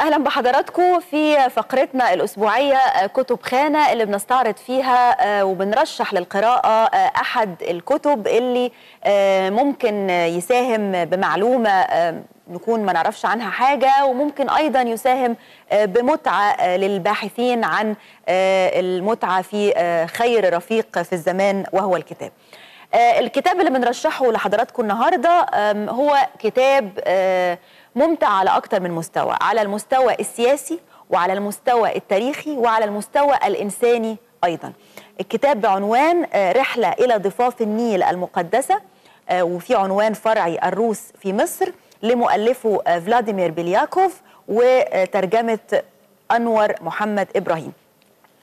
أهلا بحضراتكم في فقرتنا الأسبوعية كتب خانة اللي بنستعرض فيها وبنرشح للقراءة أحد الكتب اللي ممكن يساهم بمعلومة نكون ما نعرفش عنها حاجة، وممكن أيضا يساهم بمتعة للباحثين عن المتعة في خير رفيق في الزمان وهو الكتاب. الكتاب اللي بنرشحه لحضراتكم النهاردة هو كتاب ممتع على أكتر من مستوى، على المستوى السياسي وعلى المستوى التاريخي وعلى المستوى الإنساني أيضا. الكتاب بعنوان رحلة إلى ضفاف النيل المقدسة، وفي عنوان فرعي الروس في مصر لمؤلفه فلاديمير بيلياكوف وترجمة أنور محمد إبراهيم.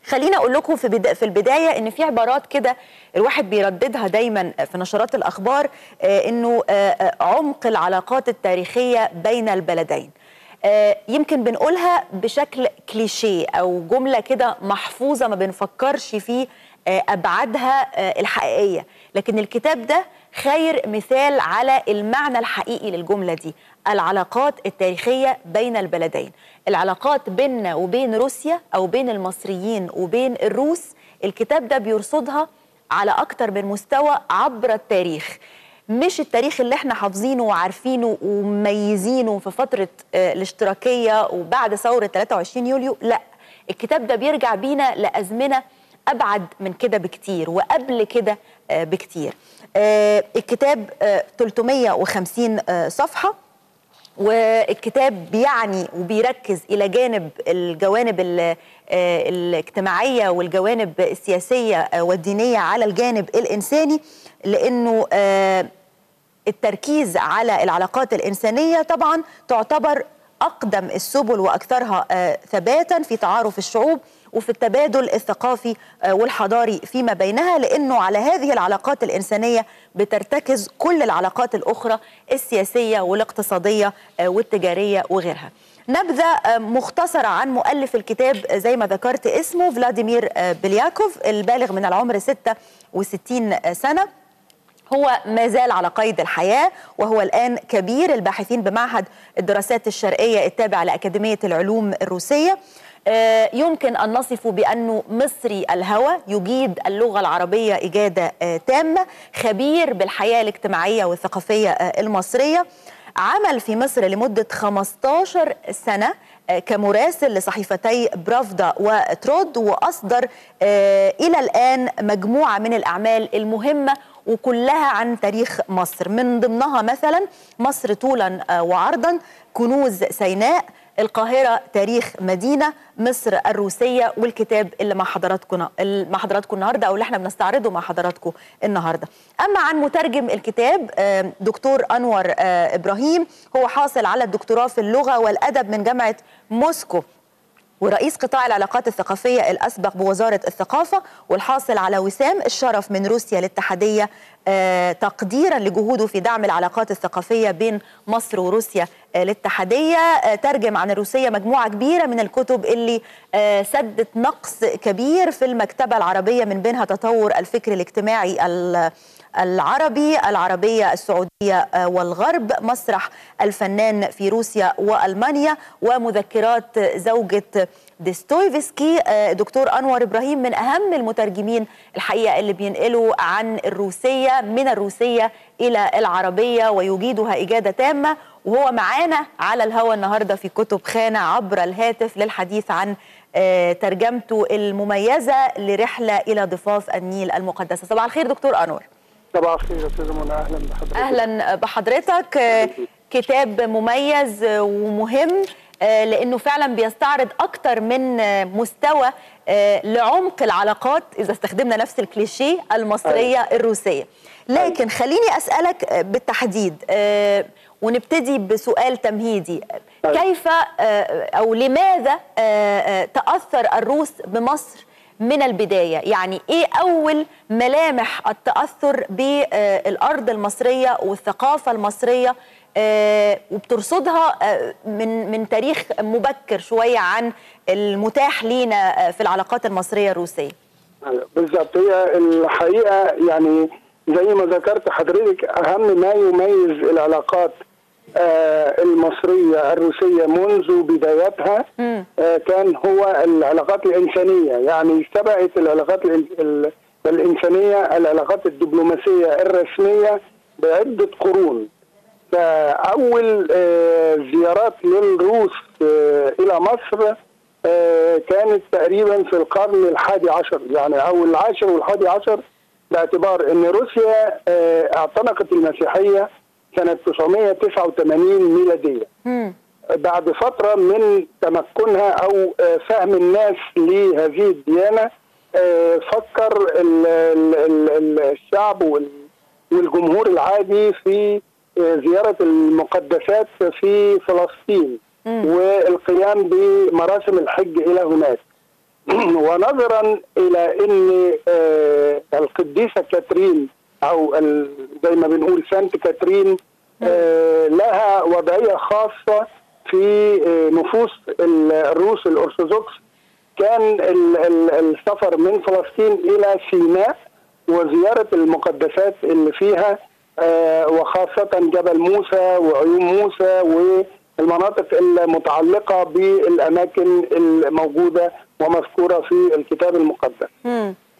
خلينا أقول لكم في البداية إن في عبارات كده الواحد بيرددها دايما في نشرات الأخبار، إنه عمق العلاقات التاريخية بين البلدين. يمكن بنقولها بشكل كليشيه أو جملة كده محفوظة ما بنفكرش في أبعادها الحقيقية، لكن الكتاب ده خير مثال على المعنى الحقيقي للجملة دي. العلاقات التاريخية بين البلدين، العلاقات بيننا وبين روسيا أو بين المصريين وبين الروس، الكتاب ده بيرصدها على أكتر من مستوى عبر التاريخ. مش التاريخ اللي احنا حافظينه وعارفينه ومميزينه في فترة الاشتراكية وبعد ثورة 23 يوليو، لا، الكتاب ده بيرجع بينا لأزمنة أبعد من كده بكتير وقبل كده بكتير. الكتاب 350 صفحة، والكتاب بيعني وبيركز إلى الجوانب الاجتماعية والجوانب السياسية والدينية على الجانب الإنساني، لأنه التركيز على العلاقات الإنسانية طبعا تعتبر أقدم السبل وأكثرها ثباتا في تعارف الشعوب وفي التبادل الثقافي والحضاري فيما بينها، لأنه على هذه العلاقات الإنسانية بترتكز كل العلاقات الأخرى السياسية والاقتصادية والتجارية وغيرها. نبذة مختصرة عن مؤلف الكتاب زي ما ذكرت، اسمه فلاديمير بيلياكوف، البالغ من العمر 66 سنة. هو ما زال على قيد الحياة، وهو الآن كبير. الباحثين بمعهد الدراسات الشرقية التابع لأكاديمية العلوم الروسية، يمكن أن نصفه بأنه مصري الهوى، يجيد اللغة العربية إجادة تامة، خبير بالحياة الاجتماعية والثقافية المصرية. عمل في مصر لمدة 15 سنة كمراسل لصحيفتي برافدا وترود، وأصدر إلى الآن مجموعة من الأعمال المهمة وكلها عن تاريخ مصر، من ضمنها مثلا مصر طولا وعرضا، كنوز سيناء، القاهرة تاريخ مدينة، مصر الروسية، والكتاب اللي مع حضراتكم النهاردة أو اللي احنا بنستعرضه مع حضراتكم النهاردة. أما عن مترجم الكتاب، دكتور أنور إبراهيم، هو حاصل على الدكتوراه في اللغة والأدب من جامعة موسكو، ورئيس قطاع العلاقات الثقافية الأسبق بوزارة الثقافة، والحاصل على وسام الشرف من روسيا الاتحادية تقديرا لجهوده في دعم العلاقات الثقافية بين مصر وروسيا الاتحادية. ترجم عن الروسية مجموعة كبيرة من الكتب اللي سدت نقص كبير في المكتبة العربية، من بينها تطور الفكر الاجتماعي العربي، العربية السعودية والغرب، مسرح الفنان في روسيا وألمانيا، ومذكرات زوجة ديستويفسكي. دكتور أنور إبراهيم من أهم المترجمين الحقيقة اللي بينقلوا عن الروسية من الروسية إلى العربية ويجيدها إجادة تامة، وهو معانا على الهوى النهاردة في كتب خانة عبر الهاتف للحديث عن ترجمته المميزة لرحلة إلى ضفاف النيل المقدسة. صباح الخير دكتور أنور. صباح الخير يا استاذة منى، أهلا بحضرتك. أهلا بحضرتك. كتاب مميز ومهم لأنه فعلا بيستعرض أكتر من مستوى لعمق العلاقات، إذا استخدمنا نفس الكليشيه، المصرية الروسية. لكن خليني أسألك بالتحديد ونبتدي بسؤال تمهيدي، كيف أو لماذا تأثر الروس بمصر من البداية؟ يعني إيه أول ملامح التأثر بالأرض المصرية والثقافة المصرية، وبترصدها من تاريخ مبكر شوية عن المتاح لينا في العلاقات المصرية الروسية؟ بالظبط. هي الحقيقة يعني زي ما ذكرت حضرتك، أهم ما يميز العلاقات المصرية الروسية منذ بدايتها كان هو العلاقات الإنسانية، يعني تبعت العلاقات الإنسانية العلاقات الدبلوماسية الرسمية بعدة قرون. فأول زيارات للروس إلى مصر كانت تقريبا في القرن الحادي عشر، يعني أو العاشر والحادي عشر، باعتبار أن روسيا اعتنقت المسيحية سنة 989 ميلادية بعد فترة من تمكنها أو فهم الناس لهذه الديانة. فكر الشعب والجمهور العادي في زيارة المقدسات في فلسطين والقيام بمراسم الحج إلى هناك، ونظرا إلى أن القديسة كاترين أو زي ما بنقول سانت كاترين لها وضعية خاصة في نفوس الروس الأرثوذكس، كان السفر من فلسطين إلى سيناء وزيارة المقدسات اللي فيها وخاصة جبل موسى وعيون موسى والمناطق المتعلقة بالأماكن الموجودة ومذكورة في الكتاب المقدس.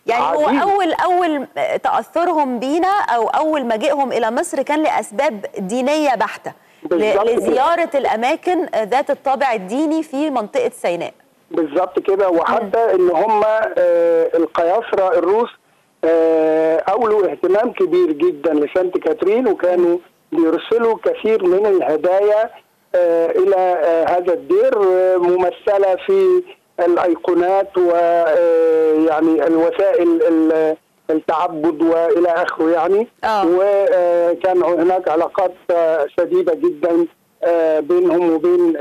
يعني هو أول تأثرهم بينا أو أول مجيئهم إلى مصر كان لأسباب دينية بحتة، لزيارة الأماكن ذات الطابع الديني في منطقة سيناء. بالظبط كده. وحتى إن هم القياصرة الروس أولوا اهتمام كبير جدا لسانت كاترين، وكانوا بيرسلوا كثير من الهدايا إلى هذا الدير ممثلة في الايقونات ويعني الوسائل التعبد والى اخره يعني. وكان هناك علاقات شديده جدا بينهم وبين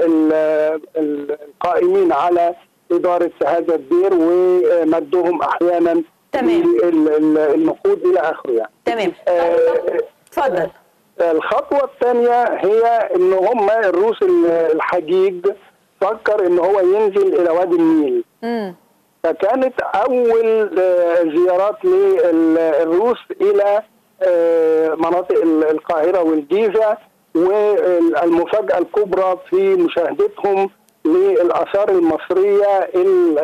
القائمين على اداره هذا الدير ومدهم احيانا النقود الى اخره يعني. تمام. اتفضل. الخطوه الثانيه هي ان هم الروس الحجيج فكر ان هو ينزل الى وادي النيل. فكانت اول زيارات للروس الى مناطق القاهره والجيزه، والمفاجاه الكبرى في مشاهدتهم للاثار المصريه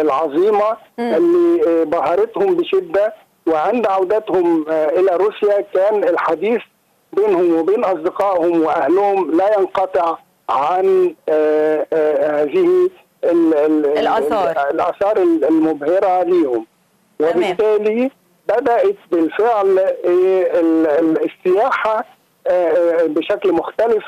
العظيمه اللي بهرتهم بشده. وعند عودتهم الى روسيا كان الحديث بينهم وبين اصدقائهم واهلهم لا ينقطع عن هذه الآثار المبهرة ليهم، وبالتالي بدأت بالفعل السياحة بشكل مختلف